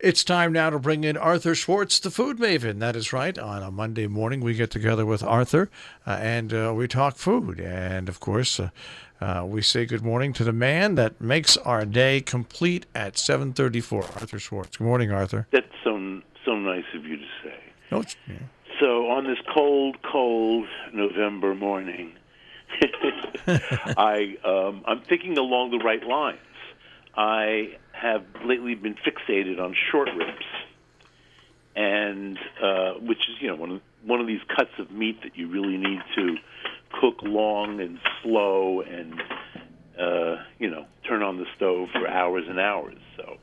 It's time now to bring in Arthur Schwartz, the food maven. That is right. On a Monday morning, we get together with Arthur and we talk food. And, of course, we say good morning to the man that makes our day complete at 7:34, Arthur Schwartz. Good morning, Arthur. That's so nice of you to say. No, it's, yeah. So on this cold, cold November morning, I'm thinking along the right lines. I have lately been fixated on short ribs, and which is one of these cuts of meat that you really need to cook long and slow and turn on the stove for hours and hours. So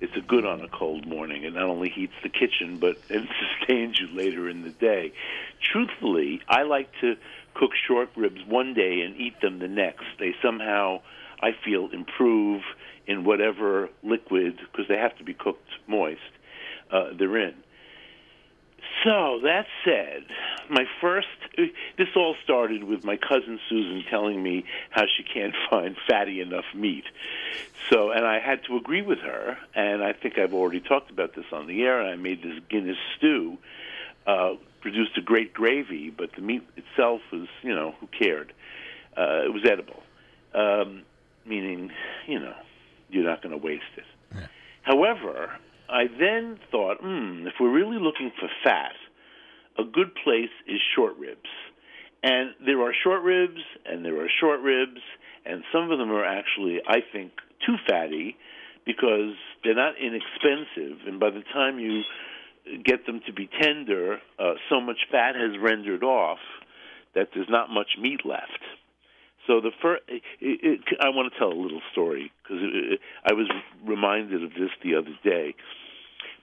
it's a good on a cold morning. It not only heats the kitchen, but it sustains you later in the day. Truthfully, I like to cook short ribs one day and eat them the next. They somehow, I feel, improve in whatever liquid, because they have to be cooked moist, they're in. So that said, this all started with my cousin Susan telling me how she can't find fatty enough meat. So, and I had to agree with her, and I think I've already talked about this on the air, and I made this Guinness stew, produced a great gravy, but the meat itself was, who cared? It was edible. Meaning, you're not going to waste it. Yeah. However, I then thought, if we're really looking for fat, a good place is short ribs. And there are short ribs, and there are short ribs, and some of them are actually, I think, too fatty because they're not inexpensive. And by the time you get them to be tender, so much fat has rendered off that there's not much meat left. So the first, I want to tell a little story because I was reminded of this the other day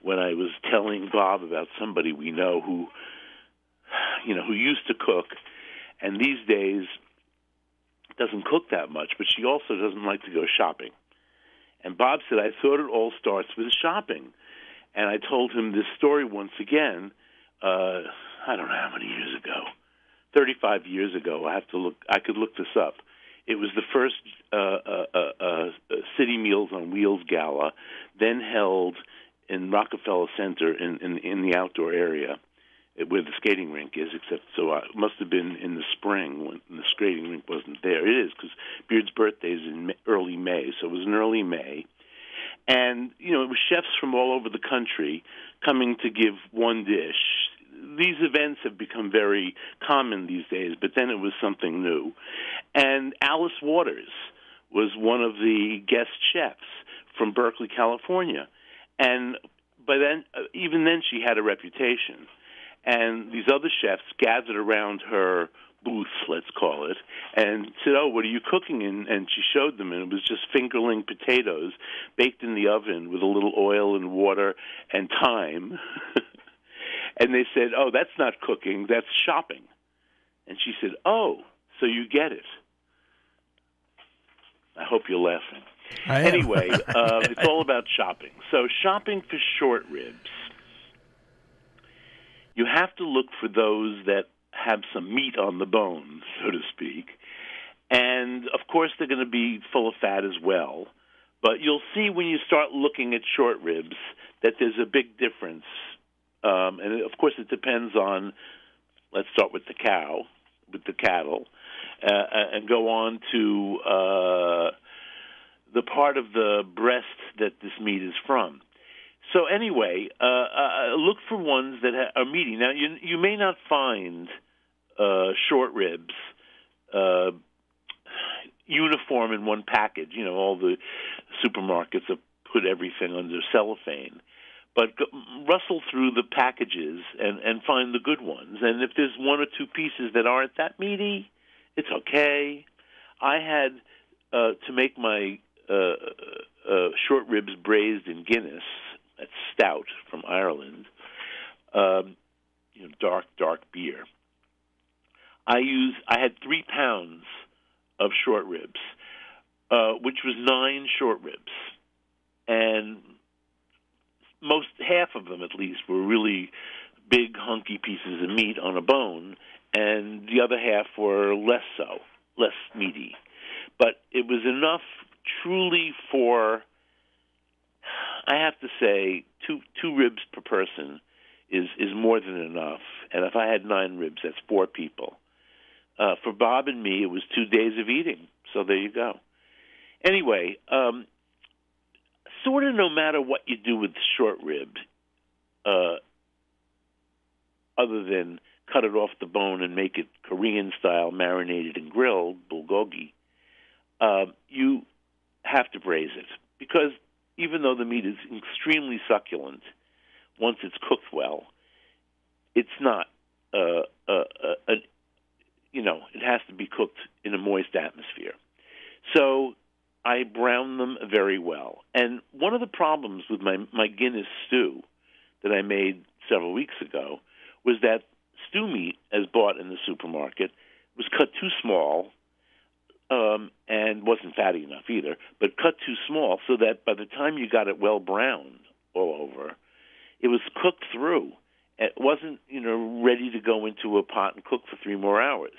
when I was telling Bob about somebody we know who used to cook and these days doesn't cook that much, but she also doesn't like to go shopping. And Bob said, I thought it all starts with shopping. And I told him this story once again, I don't know how many years ago. 35 years ago, I could look this up. It was the first City Meals on Wheels gala, then held in Rockefeller Center in the outdoor area where the skating rink is, except so it must have been in the spring when the skating rink wasn't there. It is, because Beard's birthday is in early May, so it was in early May. And, it was chefs from all over the country coming to give one dish. These events have become very common these days, but then it was something new. And Alice Waters was one of the guest chefs from Berkeley, California. And by then, even then, she had a reputation. And these other chefs gathered around her booth, let's call it, and said, oh, what are you cooking? And she showed them, and it was just fingerling potatoes baked in the oven with a little oil and water and thyme. And they said, oh, that's not cooking, that's shopping. And she said, oh, so you get it. I hope you're laughing. Anyway, it's all about shopping. So shopping for short ribs, you have to look for those that have some meat on the bone, so to speak. And, of course, they're going to be full of fat as well. But you'll see when you start looking at short ribs that there's a big difference. And, of course, it depends on, let's start with the cattle, and go on to the part of the breast that this meat is from. So anyway, look for ones that are meaty. Now, you may not find short ribs uniform in one package. All the supermarkets have put everything under cellophane. But rustle through the packages and find the good ones. And if there's one or two pieces that aren't that meaty, it's okay. I had to make my short ribs braised in Guinness. That's stout from Ireland. Dark, dark beer. I had 3 pounds of short ribs, which was 9 short ribs. And most, half of them at least, were really big, hunky pieces of meat on a bone, and the other half were less so, less meaty. But it was enough truly for, I have to say, two ribs per person is more than enough. And if I had 9 ribs, that's 4 people. For Bob and me, it was 2 days of eating. So there you go. Anyway, sort of no matter what you do with short rib, other than cut it off the bone and make it Korean-style, marinated and grilled, bulgogi, you have to braise it. Because even though the meat is extremely succulent, once it's cooked well, it's not, it has to be cooked in a moist atmosphere. So I brown them very well. And one of the problems with my Guinness stew that I made several weeks ago was that stew meat, as bought in the supermarket, was cut too small and wasn't fatty enough either, but cut too small so that by the time you got it well browned all over, it was cooked through. It wasn't, ready to go into a pot and cook for 3 more hours.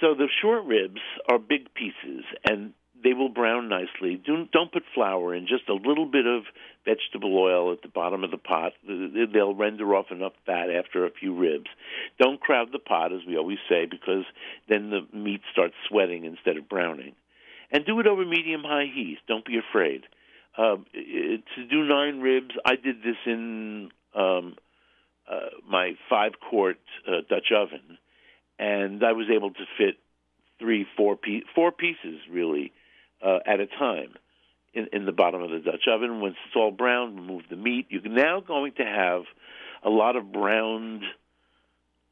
So the short ribs are big pieces, and they will brown nicely. Don't put flour in, just a little bit of vegetable oil at the bottom of the pot. They'll render off enough fat after a few ribs. Don't crowd the pot, as we always say, because then the meat starts sweating instead of browning. And do it over medium-high heat. Don't be afraid. To do 9 ribs, I did this in my 5-quart Dutch oven, and I was able to fit 4 pieces, really, at a time in the bottom of the Dutch oven. Once it's all browned, remove the meat. You're now going to have a lot of browned,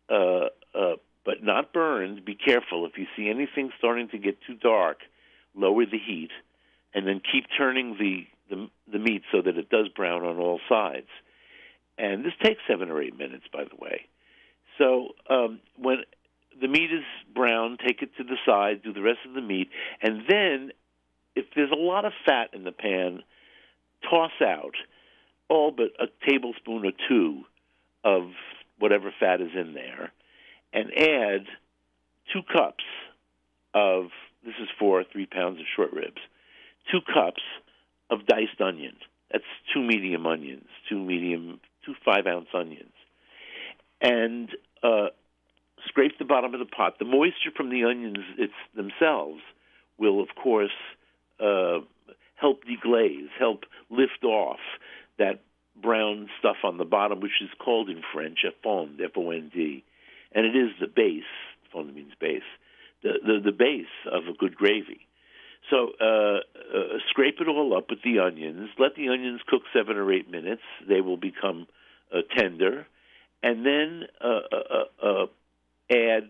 but not burned. Be careful. If you see anything starting to get too dark, lower the heat, and then keep turning the meat so that it does brown on all sides. And this takes 7 or 8 minutes, by the way. So when the meat is brown, take it to the side, do the rest of the meat, and then if there's a lot of fat in the pan, toss out all but a tablespoon or 2 of whatever fat is in there, and add 2 cups of, this is for 3 pounds of short ribs, 2 cups of diced onion. That's 2 medium onions, 2 5-ounce onions. And scrape the bottom of the pot. The moisture from the onions themselves will, of course, help deglaze, help lift off that brown stuff on the bottom, which is called in French a fond, F-O-N-D. And it is the base, fond means base, the base of a good gravy. So scrape it all up with the onions. Let the onions cook 7 or 8 minutes. They will become tender. And then add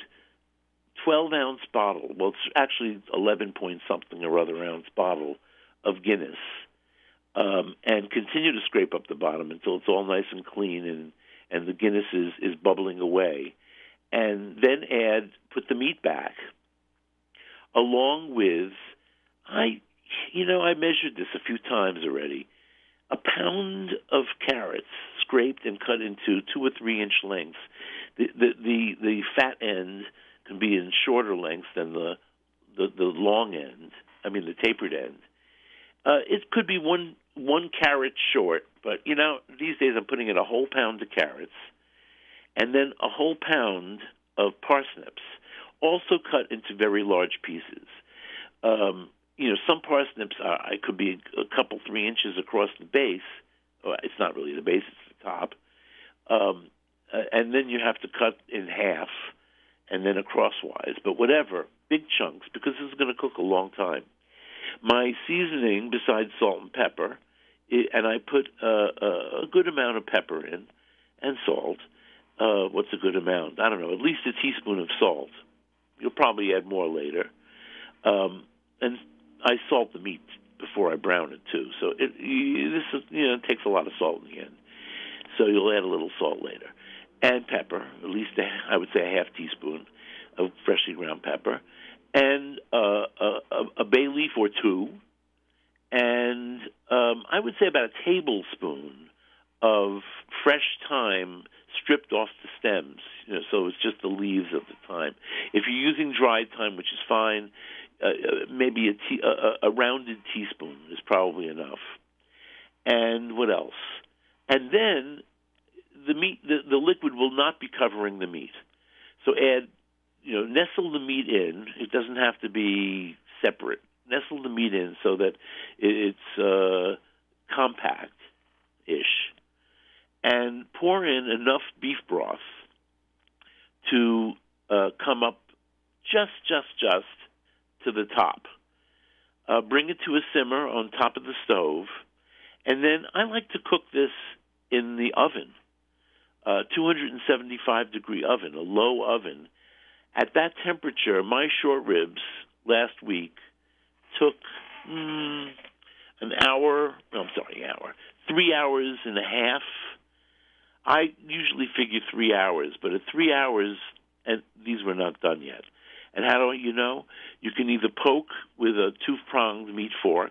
12-ounce bottle, well, it's actually 11-point-something-or-other-ounce bottle of Guinness, and continue to scrape up the bottom until it's all nice and clean and the Guinness is bubbling away. And then put the meat back, along with, I measured this a few times already, a pound of carrots scraped and cut into 2 or 3 inch lengths. The fat end can be in shorter lengths than the long end. I mean the tapered end. It could be one carrot short, but these days I'm putting in a whole pound of carrots, and then a whole pound of parsnips, also cut into very large pieces. Some parsnips could be a couple 3 inches across the base. Well, it's not really the base; it's the top. And then you have to cut in half, and then crosswise. But whatever, big chunks, because this is going to cook a long time. My seasoning, besides salt and pepper, and I put a good amount of pepper in, and salt. What's a good amount? I don't know. At least a teaspoon of salt. You'll probably add more later, and I salt the meat before I brown it, too. So this takes a lot of salt in the end. So you'll add a little salt later. And pepper, at least I would say a half teaspoon of freshly ground pepper. And a bay leaf or 2. And I would say about a tablespoon of fresh thyme stripped off the stems. So it's just the leaves of the thyme. If you're using dried thyme, which is fine, maybe a rounded teaspoon is probably enough. And what else? And then the meat, the liquid will not be covering the meat. So add, nestle the meat in. It doesn't have to be separate. Nestle the meat in so that it's compact-ish. And pour in enough beef broth to come up just to the top. Bring it to a simmer on top of the stove. And then I like to cook this in the oven, 275-degree oven, a low oven. At that temperature, my short ribs last week took 3 hours and a half. I usually figure 3 hours, but at 3 hours, and these were not done yet. And how do you know? You can either poke with a two-pronged meat fork,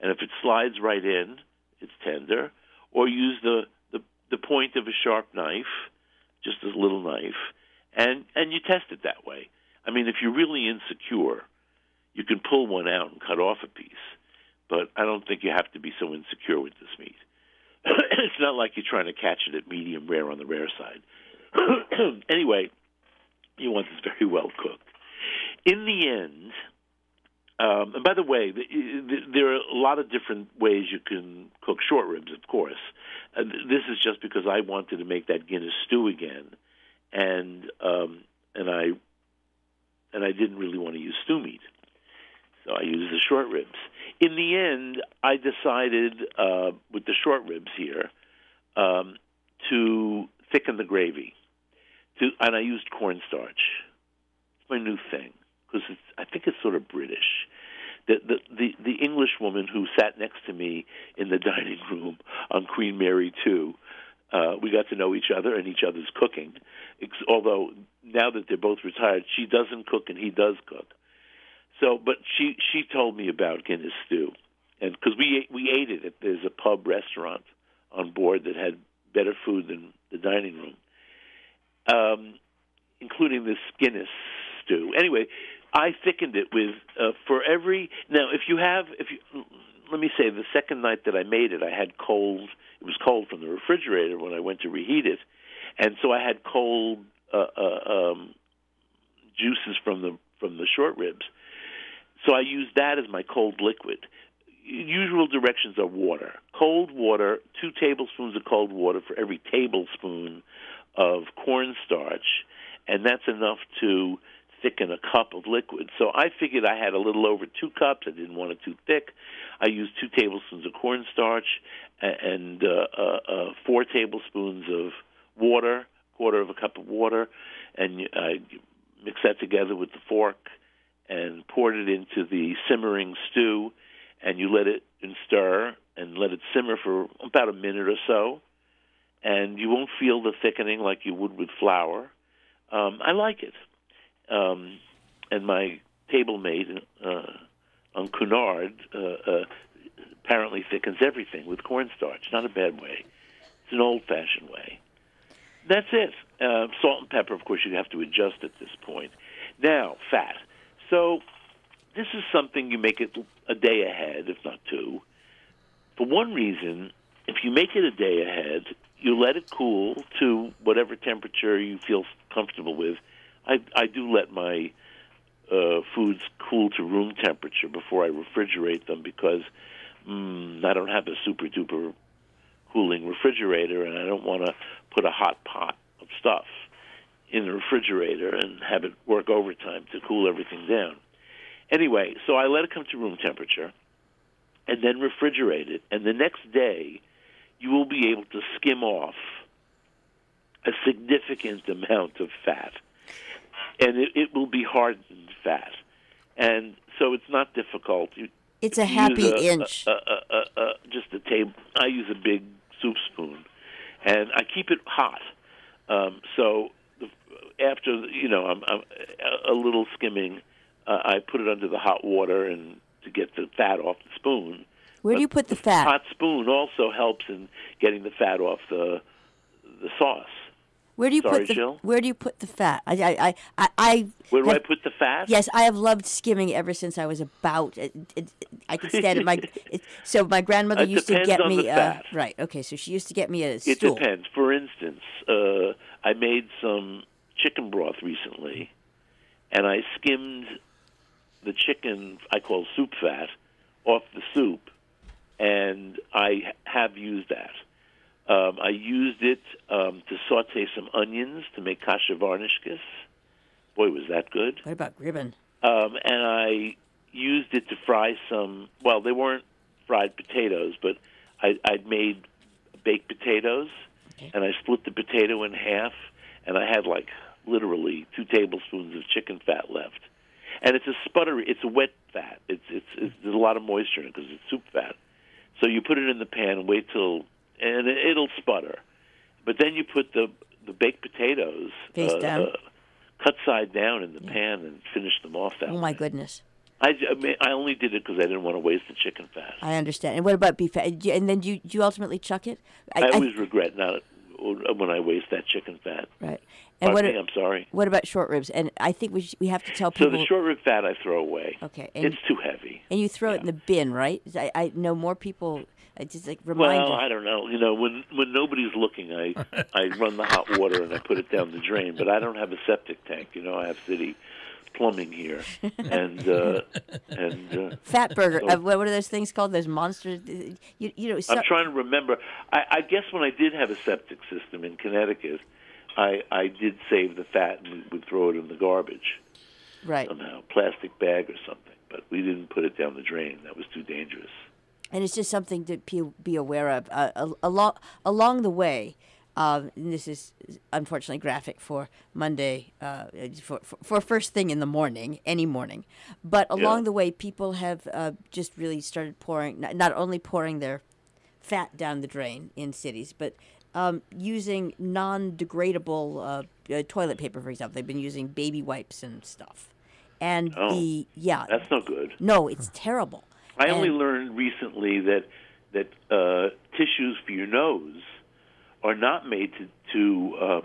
and if it slides right in, it's tender, or use the point of a sharp knife, just a little knife, and you test it that way. I mean, if you're really insecure, you can pull one out and cut off a piece, but I don't think you have to be so insecure with this meat. It's not like you're trying to catch it at medium rare on the rare side. Anyway, you want this very well cooked. In the end, and by the way, there are a lot of different ways you can cook short ribs, of course. This is just because I wanted to make that Guinness stew again, and I didn't really want to use stew meat, so I used the short ribs. In the end, I decided with the short ribs here to thicken the gravy, and I used cornstarch. It's my new thing because I think it's sort of British. The English woman who sat next to me in the dining room on Queen Mary 2, we got to know each other and each other's cooking, although now that they're both retired, she doesn't cook and he does cook. So, but she told me about Guinness stew, and because we ate it. There's a pub restaurant on board that had better food than the dining room, including this Guinness stew. Anyway, I thickened it with let me say the second night that I made it, I had cold. It was cold from the refrigerator when I went to reheat it, and so I had cold juices from the short ribs. So I use that as my cold liquid. Usual directions are water. Cold water, 2 tablespoons of cold water for every tablespoon of cornstarch, and that's enough to thicken a cup of liquid. So I figured I had a little over 2 cups. I didn't want it too thick. I used 2 tablespoons of cornstarch and 4 tablespoons of water, quarter of a cup of water, and I mixed that together with the fork and poured it into the simmering stew, and you let it and stir and let it simmer for about a minute or so, and you won't feel the thickening like you would with flour. I like it. And my table mate on Cunard apparently thickens everything with cornstarch. Not a bad way. It's an old-fashioned way. That's it. Salt and pepper, of course, you have to adjust at this point. Now, fat. So this is something you make it a day ahead, if not 2. For one reason, if you make it a day ahead, you let it cool to whatever temperature you feel comfortable with. I do let my foods cool to room temperature before I refrigerate them because I don't have a super-duper cooling refrigerator, and I don't want to put a hot pot of stuff in the refrigerator and have it work overtime to cool everything down. Anyway, so I let it come to room temperature and then refrigerate it. And the next day, you will be able to skim off a significant amount of fat. And it will be hardened fat. And so it's not difficult. It's a happy inch. Just a table. I use a big soup spoon. And I keep it hot. So after, I'm a little skimming, I put it under the hot water and to get the fat off the spoon. Where do you put the fat? Hot spoon also helps in getting the fat off the sauce. Where do you put the Jill? Where do you put the fat? Where do I put the fat? Yes, I have loved skimming ever since I was about. I could stand it. So my grandmother used to get me. Right. Okay. So she used to get me a stool. It depends. For instance, I made some chicken broth recently, and I skimmed the chicken I call soup fat off the soup, and I have used that. I used it to saute some onions to make kashavarnishkis. Boy, was that good. What about gribbin? And I used it to fry some, well, they weren't fried potatoes, but I'd made baked potatoes, okay. And I split the potato in half, and I had like literally 2 tablespoons of chicken fat left. And it's a sputtery, it's a wet fat. There's a lot of moisture in it because it's soup fat. So you put it in the pan and wait till... and it'll sputter. But then you put the baked potatoes cut side down in the pan and finish them off that way. Oh, my goodness. I only did it because I didn't want to waste the chicken fat. I understand. And what about beef fat? And then do you ultimately chuck it? I always regret not when I waste that chicken fat. Right. And I'm sorry. What about short ribs? And I think we have to tell people... So the short rib fat I throw away. Okay. And it's too heavy. And you throw it in the bin, right? I know more people... It's just like reminder. Well, I don't know. You know, when nobody's looking, I run the hot water and I put it down the drain. But I don't have a septic tank. You know, I have city plumbing here, and fat burger. So, what are those things called? Those monsters. You know. I'm trying to remember. I guess when I did have a septic system in Connecticut, I did save the fat and would throw it in the garbage, right? Somehow, plastic bag or something. But we didn't put it down the drain. That was too dangerous. And it's just something to be aware of. Along the way, and this is unfortunately graphic for Monday, for first thing in the morning, any morning. But along the way, people have just really started pouring, not only pouring their fat down the drain in cities, but using non-degradable toilet paper, for example. They've been using baby wipes and stuff. And that's not good. No, it's terrible. I only learned recently that tissues for your nose are not made to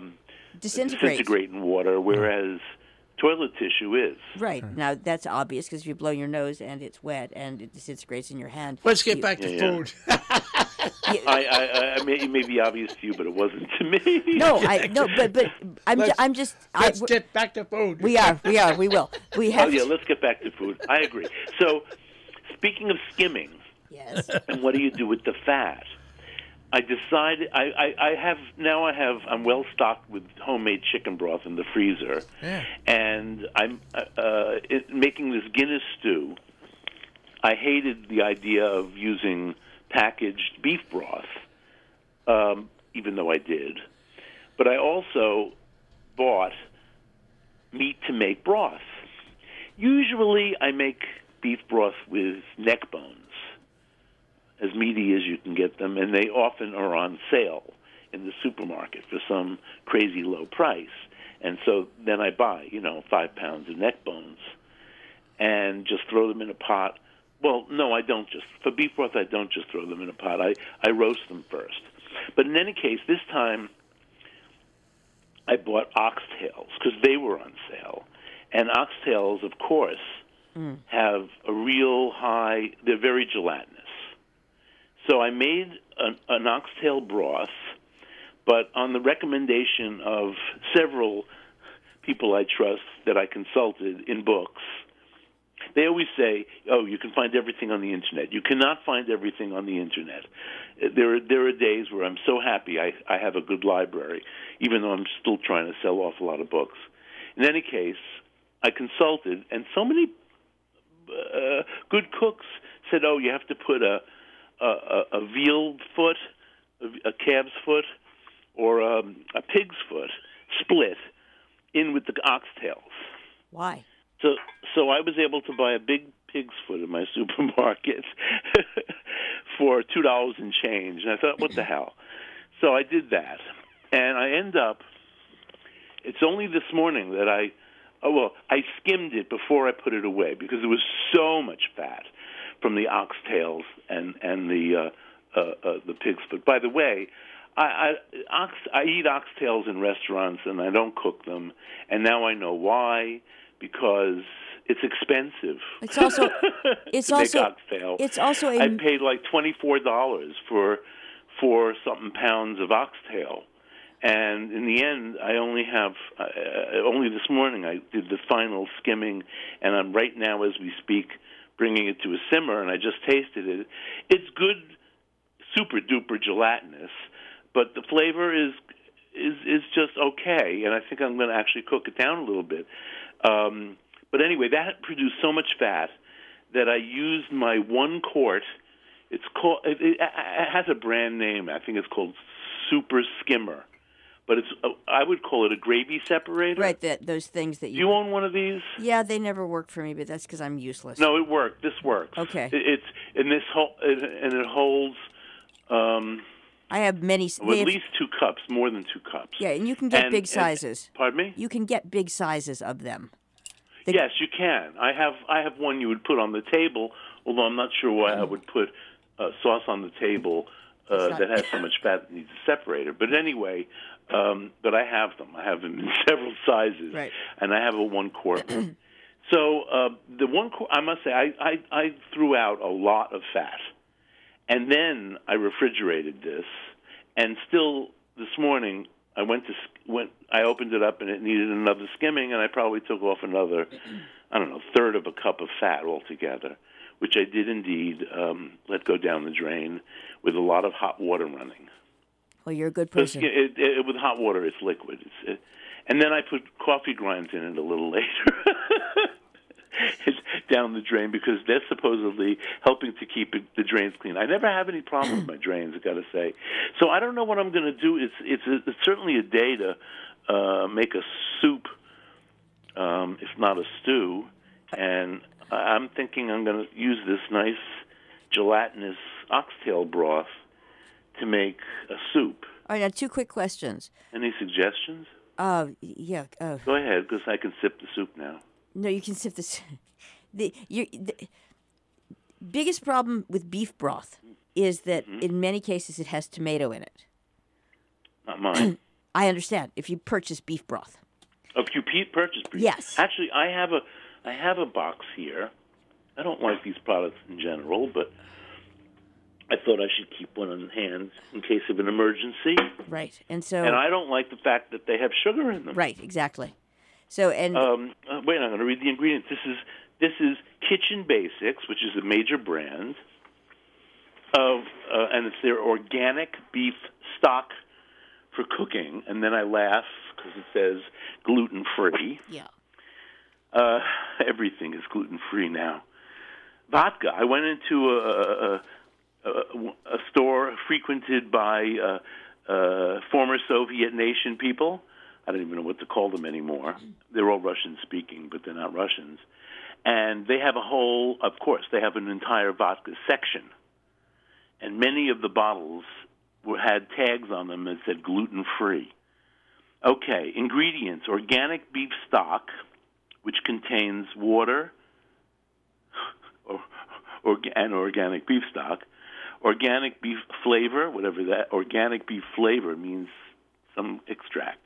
disintegrate in water, whereas toilet tissue is. Right. Now, that's obvious because if you blow your nose and it's wet and it disintegrates in your hand. Let's get back to food. It may be obvious to you, but it wasn't to me. Let's get back to food. We are. We will. We have. Let's get back to food. I agree. So... Speaking of skimming, yes. And what do you do with the fat? I decided I'm well stocked with homemade chicken broth in the freezer, and I'm making this Guinness stew. I hated the idea of using packaged beef broth, even though I did. But I also bought meat to make broth. Usually, I make beef broth with neck bones, as meaty as you can get them, and they often are on sale in the supermarket for some crazy low price. And so then I buy, 5 pounds of neck bones and just throw them in a pot. Well, no, I don't just. For beef broth, I don't just throw them in a pot. I roast them first. But in any case, this time I bought oxtails because they were on sale. And oxtails, of course, have a real high, they're very gelatinous. So I made an oxtail broth, but on the recommendation of several people I trust that I consulted in books, they always say, you can find everything on the Internet. You cannot find everything on the Internet. There are days where I'm so happy I have a good library, even though I'm still trying to sell off a lot of books. In any case, I consulted, and so many good cooks said, you have to put a veal foot, a calf's foot, or a pig's foot split in with the oxtails. Why? So I was able to buy a big pig's foot in my supermarket for $2 and change. And I thought, what the hell? So I did that. And I end up, it's only this morning that I skimmed it before I put it away because there was so much fat from the oxtails and the pig's foot. By the way, I eat oxtails in restaurants, and I don't cook them. And now I know why, because it's expensive. It's also I paid like $24 for something pounds of oxtail, and in the end, I only have only this morning I did the final skimming, and I'm right now as we speak bringing it to a simmer, and I just tasted it. It's good, super duper gelatinous. But the flavor is just okay, and I think I'm going to actually cook it down a little bit. But anyway, that produced so much fat that I used my one quart. It's called. It has a brand name. I think it's called Super Skimmer, but it's. I would call it a gravy separator. Right. Those things that you own one of these. Yeah, they never worked for me, but that's because I'm useless. No, it worked. This works. Okay. It holds. I have many. Well, at least 2 cups, more than 2 cups. Yeah, and you can get big sizes. Pardon me? You can get big sizes of them. Yes, you can. I have one you would put on the table, although I'm not sure why I would put sauce on the table that has so much fat that needs a separator. But anyway, but I have them. I have them in several sizes, right. And I have a 1 quart. So the 1 quart, I must say, I threw out a lot of fat. And then I refrigerated this, and still this morning I went. I opened it up, and it needed another skimming, and I probably took off another, I don't know, third of a cup of fat altogether, which I did indeed let go down the drain with a lot of hot water running. Well, you're a good person. With hot water, it's liquid. And then I put coffee grinds in it a little later. It's down the drain because they're supposedly helping to keep the drains clean. I never have any problem with my drains, I've got to say. So I don't know what I'm going to do. It's certainly a day to make a soup, if not a stew. And I'm thinking I'm going to use this nice gelatinous oxtail broth to make a soup. All right, now 2 quick questions. Any suggestions? Yeah. Go ahead, because I can sip the soup now. No, you can sip this. The biggest problem with beef broth is that in many cases it has tomato in it. Not mine. I understand. If you purchase beef broth. If you purchase beef. Yes. Actually, I have a box here. I don't like these products in general, but I thought I should keep one on hand in case of an emergency. Right, and I don't like the fact that they have sugar in them. Right, exactly. So wait, I'm going to read the ingredients. This is Kitchen Basics, which is a major brand of, and it's their organic beef stock for cooking. And then I laugh because it says gluten free. Yeah. Everything is gluten free now. Vodka. I went into a store frequented by former Soviet nation people. I don't even know what to call them anymore. They're all Russian-speaking, but they're not Russians. And they have an entire vodka section. And many of the bottles had tags on them that said gluten-free. Okay, ingredients. Organic beef stock, which contains water and organic beef stock. Organic beef flavor, whatever that organic beef flavor means, some extract.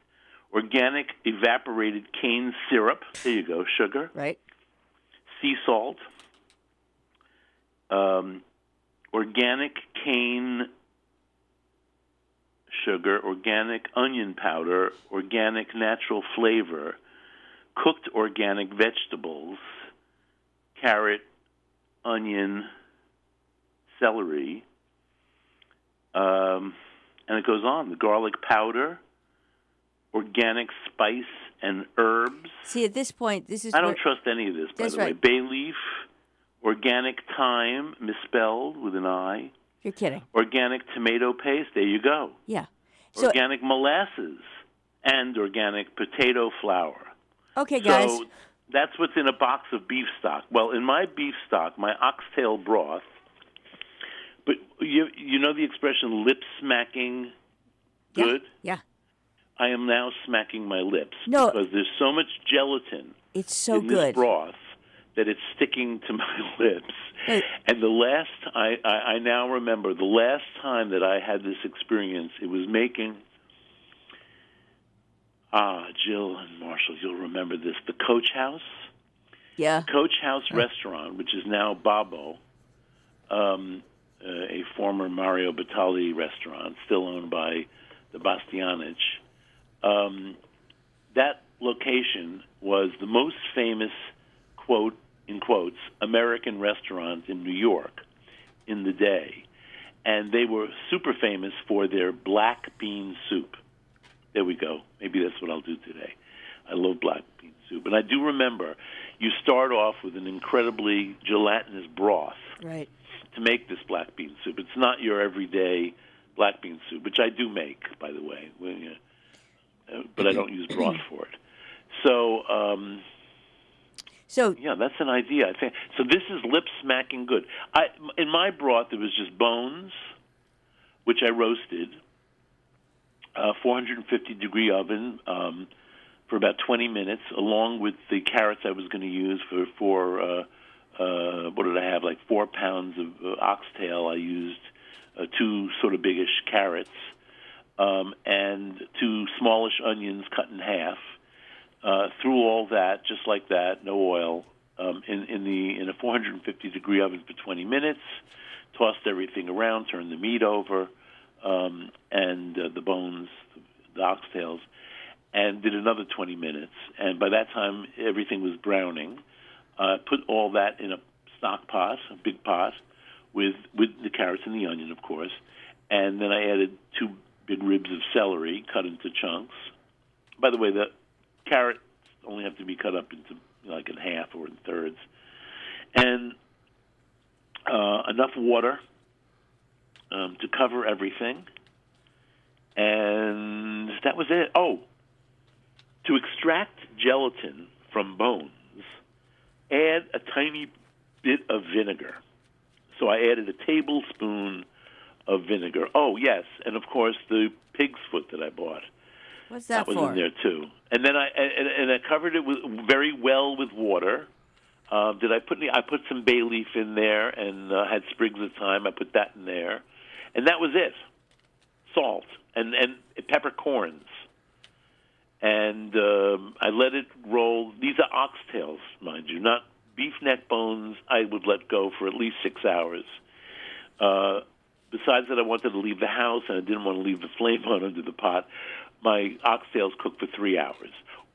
Organic evaporated cane syrup. There you go, sugar. Right. Sea salt. Organic cane sugar. Organic onion powder. Organic natural flavor. Cooked organic vegetables. Carrot, onion, celery. And it goes on. The garlic powder. Organic spice and herbs. See, at this point, this is... I don't trust any of this, by the way. Bay leaf, organic thyme, misspelled with an I. You're kidding. Organic tomato paste. There you go. Yeah. Organic molasses and organic potato flour. Okay, guys. So that's what's in a box of beef stock. Well, in my beef stock, my oxtail broth, but you know the expression lip-smacking good? Yeah. I am now smacking my lips because there's so much gelatin in this broth that it's sticking to my lips. Hey. And the last, I now remember, the last time that I had this experience, it was making, Jill and Marshall, you'll remember this, the Coach House. Yeah. Coach House Restaurant, which is now Babo, a former Mario Batali restaurant, still owned by the Bastianich. That location was the most famous, quote, in quotes, American restaurant in New York in the day. And they were super famous for their black bean soup. There we go. Maybe that's what I'll do today. I love black bean soup. And I do remember you start off with an incredibly gelatinous broth right. to make this black bean soup. It's not your everyday black bean soup, which I do make, by the way, but I don't use broth for it. So yeah, that's an idea. I think so. This is lip-smacking good. In my broth, it was just bones, which I roasted, 450-degree oven for about 20 minutes, along with the carrots I was going to use for what did I have, like 4 pounds of oxtail. I used two sort of biggish carrots and two smallish onions cut in half. Through all that, just like that, no oil, in a 450-degree oven for 20 minutes, tossed everything around, turned the meat over, and the bones, the oxtails, and did another 20 minutes. And by that time, everything was browning. Put all that in a stock pot, a big pot, with the carrots and the onion, of course. And then I added two big ribs of celery cut into chunks. By the way, the carrots only have to be cut up into like in half or in thirds, and enough water to cover everything, and that was it. Oh, to extract gelatin from bones, add a tiny bit of vinegar. So I added a tablespoon of vinegar. Oh, yes, and of course the pig's foot that I bought. What's that for? That was in there too, and then I covered it very well with water. I put some bay leaf in there and had sprigs of thyme. I put that in there, and that was it. Salt and peppercorns, and I let it roll. These are oxtails, mind you, not beef neck bones. I would let go for at least 6 hours. Besides that, I wanted to leave the house, and I didn't want to leave the flame on under the pot. My oxtails cooked for 3 hours.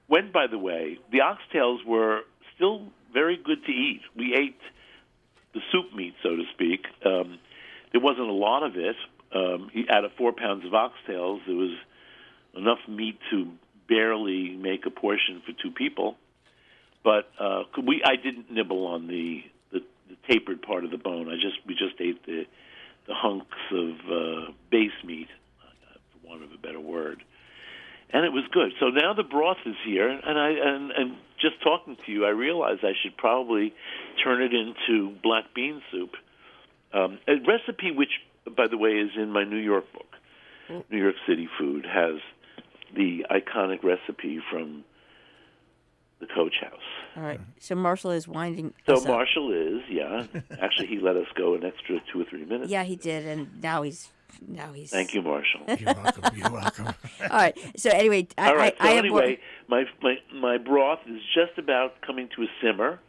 When, by the way, the oxtails were still very good to eat. We ate the soup meat, so to speak. There wasn't a lot of it. Out of 4 pounds of oxtails, there was enough meat to barely make a portion for two people. But I didn't nibble on the tapered part of the bone. We just ate the hunks of base meat, for want of a better word. And it was good. So now the broth is here, and I just talking to you, I realized I should probably turn it into black bean soup, a recipe which, by the way, is in my New York book. New York City Food has the iconic recipe from the Coach House. All right. So Marshall is winding us up. So Marshall is, yeah. Actually, he let us go an extra 2 or 3 minutes. Yeah, he did, and now he's... Thank you, Marshall. You're welcome. You're welcome. All right. So anyway, my broth is just about coming to a simmer,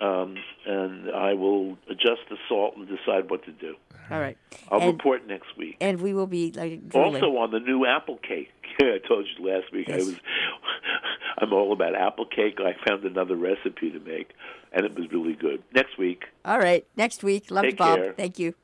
and I will adjust the salt and decide what to do. All right. I'll report next week. And we will be also on the new apple cake. I told you last week I'm all about apple cake. I found another recipe to make, and it was really good. Next week. All right. Next week. Love you, Bob. Take care. Thank you.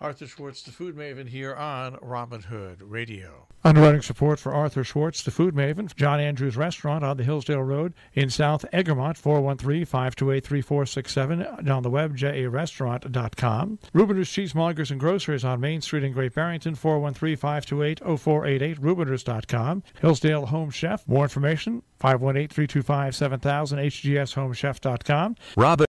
Arthur Schwartz, the Food Maven, here on Robin Hood Radio. Underwriting support for Arthur Schwartz, the Food Maven, John Andrews Restaurant on the Hillsdale Road in South Egremont, 413-528-3467, and on the web, jarestaurant.com. Rubiners Cheese Mongers and Groceries on Main Street in Great Barrington, 413-528-0488, Rubiners.com. Hillsdale Home Chef, more information, 518-325-7000, HGSHomeChef.com. Robin.